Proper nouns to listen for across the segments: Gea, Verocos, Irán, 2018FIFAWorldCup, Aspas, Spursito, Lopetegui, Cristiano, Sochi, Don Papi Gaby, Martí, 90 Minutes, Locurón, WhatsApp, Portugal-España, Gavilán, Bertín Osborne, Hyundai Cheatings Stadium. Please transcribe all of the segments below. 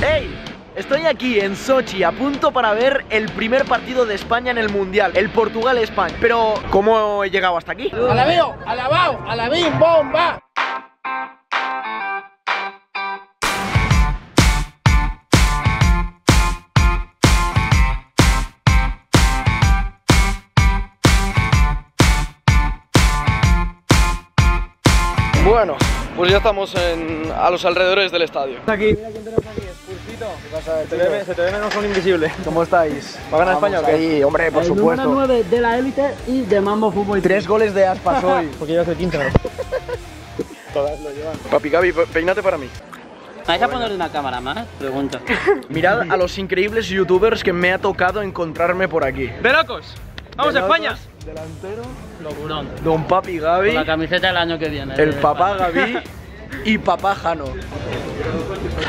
¡Hey! Estoy aquí en Sochi a punto para ver el primer partido de España en el Mundial, el Portugal-España. Pero, ¿cómo he llegado hasta aquí? ¡Alabeo! ¡Alabao! ¡Alabín! ¡Bomba! Bueno, pues ya estamos a los alrededores del estadio. Aquí, mira quién tenemos aquí, Spursito. ¿Qué pasa? Se te ve menos con invisible. ¿Cómo estáis? ¿Va a ganar España o qué? Sí, hombre, por supuesto. El número 9 de la élite y de Mambo Fútbol. 3 goles de Aspas hoy. Porque llevas el quinto, ¿no? Todas lo llevan. Papi Gaby, peínate para mí. ¿Vais a poner una cámara más? Pregunta. Mirad a los increíbles youtubers que me ha tocado encontrarme por aquí. Verocos, vamos a España. Delantero, Locurón, Don Papi Gaby, con la camiseta del año que viene, el papá Gaby y papá Jano.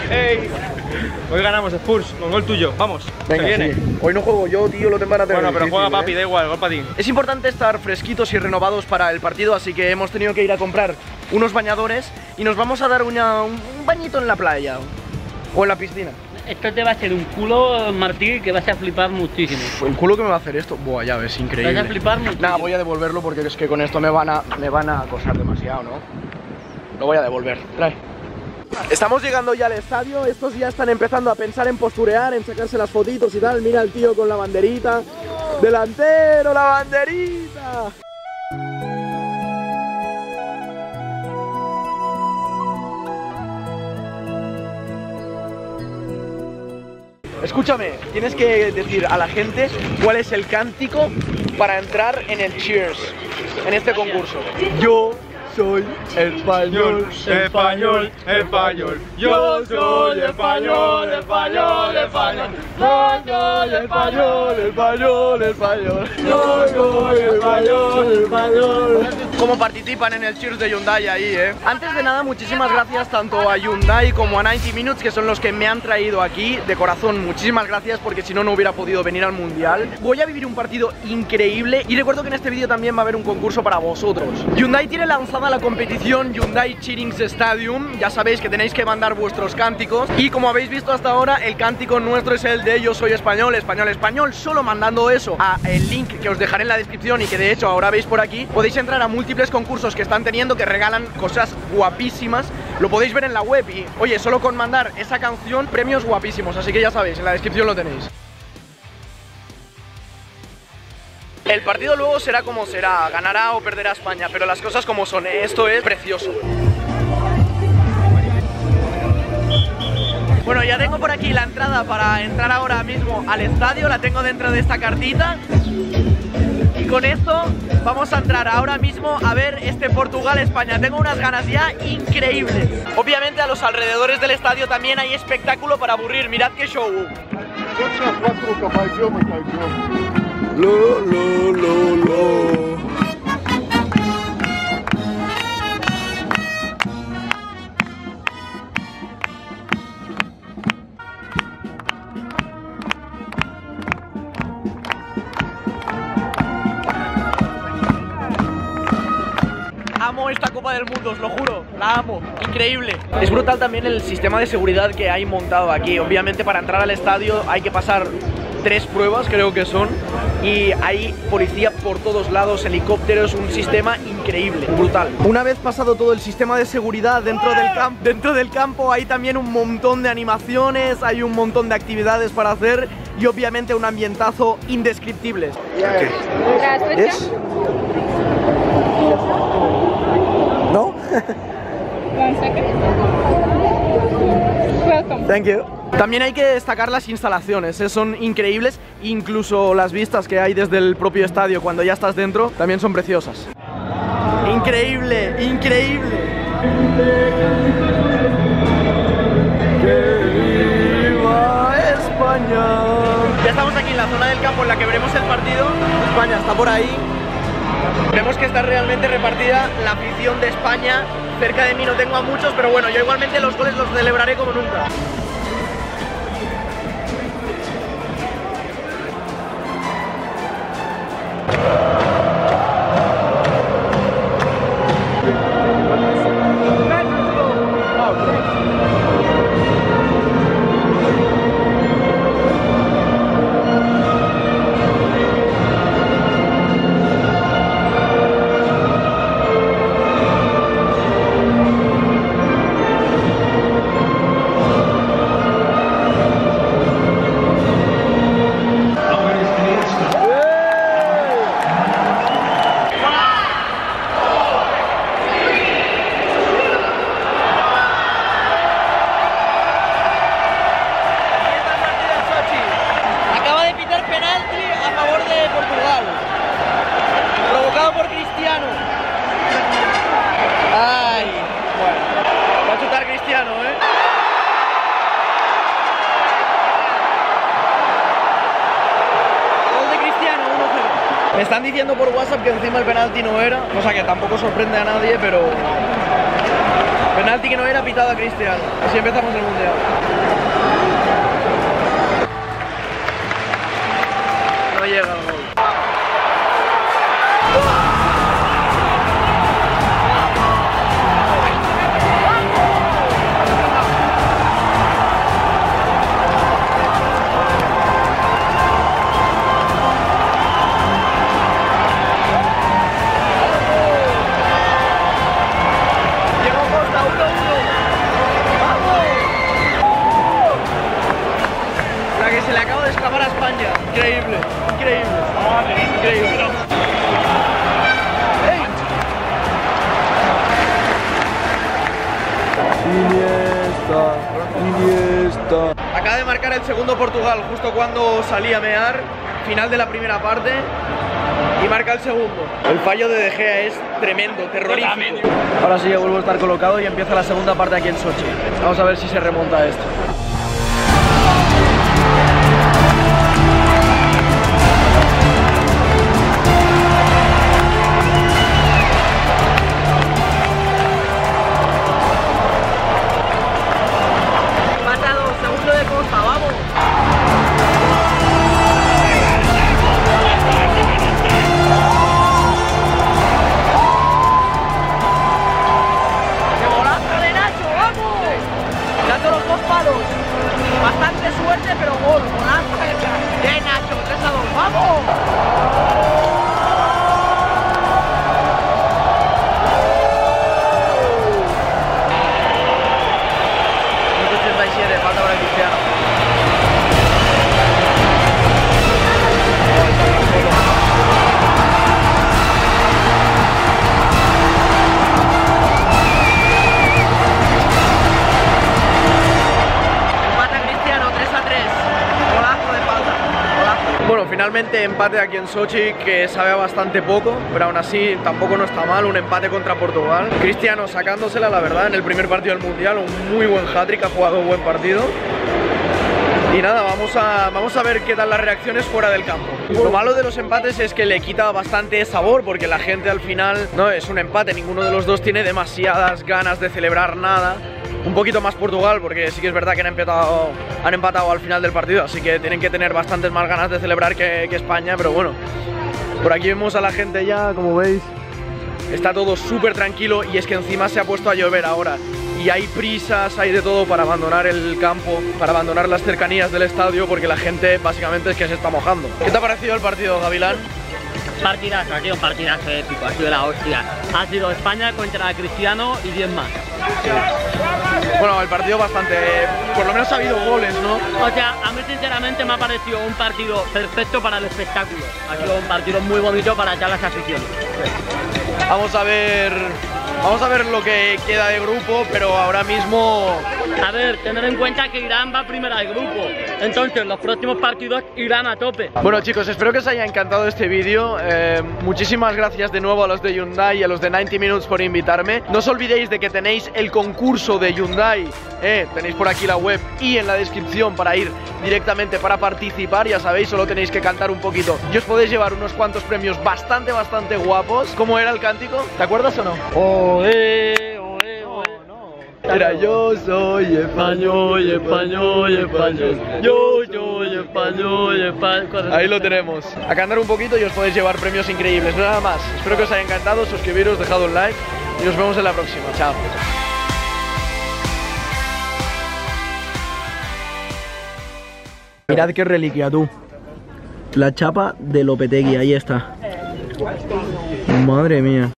Hey. Hoy ganamos, Spurs, con gol tuyo, vamos. Venga, se viene. Sí. Hoy no juego yo, tío, lo tengo para tener. Bueno, pero difícil, juega papi, da igual, gol para ti. Es importante estar fresquitos y renovados para el partido, así que hemos tenido que ir a comprar unos bañadores y nos vamos a dar un bañito en la playa o en la piscina. Esto te va a hacer un culo, Martí, que vas a flipar muchísimo. El culo que me va a hacer esto, buah, ya ves, increíble. Vas a flipar muchísimo. Nada, voy a devolverlo porque es que con esto me van a acosar demasiado, ¿no? Lo voy a devolver, trae. Estamos llegando ya al estadio, estos ya están empezando a pensar en posturear, en sacarse las fotitos y tal. Mira el tío con la banderita. Oh. ¡Delantero, la banderita! Escúchame, tienes que decir a la gente cuál es el cántico para entrar en el Cheers, en este concurso. Yo soy español, español, español. Yo soy español, español, español. Yo soy español, español, español. Yo soy español, español. Como participan en el Cheers de Hyundai ahí, ¿eh? Antes de nada, muchísimas gracias tanto a Hyundai como a 90 Minutes, que son los que me han traído aquí. De corazón, muchísimas gracias, porque si no, no hubiera podido venir al Mundial. Voy a vivir un partido increíble y recuerdo que en este vídeo también va a haber un concurso para vosotros. Hyundai tiene lanzada la competición Hyundai Cheatings Stadium. Ya sabéis que tenéis que mandar vuestros cánticos y, como habéis visto hasta ahora, el cántico nuestro es el de yo soy español, español, español. Solo mandando eso a el link que os dejaré en la descripción y que de hecho ahora veis por aquí, podéis entrar a múltiples concursos que están teniendo que regalan cosas guapísimas. Lo podéis ver en la web y, oye, solo con mandar esa canción, premios guapísimos. Así que ya sabéis, en la descripción lo tenéis. El partido luego será como será, ganará o perderá España, pero las cosas como son, esto es precioso. Bueno, ya tengo por aquí la entrada para entrar ahora mismo al estadio, la tengo dentro de esta cartita. Y con esto vamos a entrar ahora mismo a ver este Portugal-España. Tengo unas ganas ya increíbles. Obviamente a los alrededores del estadio también hay espectáculo para aburrir, mirad qué show. Lo. Amo esta Copa del Mundo, os lo juro, la amo, increíble. Es brutal también el sistema de seguridad que hay montado aquí. Obviamente para entrar al estadio hay que pasar 3 pruebas, creo que son, y hay policía por todos lados, helicópteros, un sistema increíble, brutal. Una vez pasado todo el sistema de seguridad dentro del campo hay también un montón de animaciones, hay un montón de actividades para hacer y obviamente un ambientazo indescriptible. Okay. ¿Es? ¿No? Thank you. También hay que destacar las instalaciones, son increíbles, incluso las vistas que hay desde el propio estadio cuando ya estás dentro también son preciosas. Increíble, increíble. ¡Que viva España! Ya estamos aquí en la zona del campo en la que veremos el partido. España está por ahí. Tenemos que estar realmente repartida la afición de España. Cerca de mí no tengo a muchos, pero bueno, yo igualmente los goles los celebraré como nunca. Me están diciendo por WhatsApp que encima el penalti no era, cosa que tampoco sorprende a nadie, pero... penalti que no era, pitado a Cristiano. Así empezamos el mundial. No llega el gol. Acaba de marcar el segundo Portugal justo cuando salí a mear, final de la primera parte, y marca el segundo. El fallo de Gea es tremendo, terrorífico. Ahora sí, ya vuelvo a estar colocado y empieza la segunda parte aquí en Sochi. Vamos a ver si se remonta esto. Finalmente empate aquí en Sochi, que sabe bastante poco, pero aún así tampoco no está mal, un empate contra Portugal. Cristiano sacándosela, la verdad, en el primer partido del Mundial, un muy buen hat-trick, ha jugado un buen partido. Y nada, vamos a ver qué tal las reacciones fuera del campo. Lo malo de los empates es que le quita bastante sabor, porque la gente al final no es un empate, ninguno de los dos tiene demasiadas ganas de celebrar nada. Un poquito más Portugal, porque sí que es verdad que han empatado al final del partido, así que tienen que tener bastantes más ganas de celebrar que España, pero bueno. Por aquí vemos a la gente ya, como veis, está todo súper tranquilo, y es que encima se ha puesto a llover ahora. Y hay prisas, hay de todo para abandonar el campo, para abandonar las cercanías del estadio, porque la gente básicamente es que se está mojando. ¿Qué te ha parecido el partido, Gavilán? Partidazo, ha sido un partidazo épico, ha sido la hostia. Ha sido España contra Cristiano y 10 más. Sí. Bueno, el partido bastante... por lo menos ha habido goles, ¿no? O sea, a mí sinceramente me ha parecido un partido perfecto para el espectáculo. Ha sido un partido muy bonito para echar las aficiones. Vamos a ver lo que queda de grupo, pero ahora mismo... a ver, tener en cuenta que Irán va primera de grupo, entonces los próximos partidos irán a tope. Bueno chicos, espero que os haya encantado este vídeo, muchísimas gracias de nuevo a los de Hyundai y a los de 90 Minutes por invitarme. No os olvidéis de que tenéis el concurso de Hyundai, tenéis por aquí la web y en la descripción para ir directamente para participar, ya sabéis, solo tenéis que cantar un poquito y os podéis llevar unos cuantos premios bastante guapos. ¿Cómo era el cántico? ¿Te acuerdas o no? Era yo soy español, yo español. Ahí lo tenemos. A cantar un poquito y os podéis llevar premios increíbles. Nada más, espero que os haya encantado, suscribiros, dejad un like y nos vemos en la próxima. Chao. Mirad qué reliquia, tú. La chapa de Lopetegui, ahí está. Madre mía.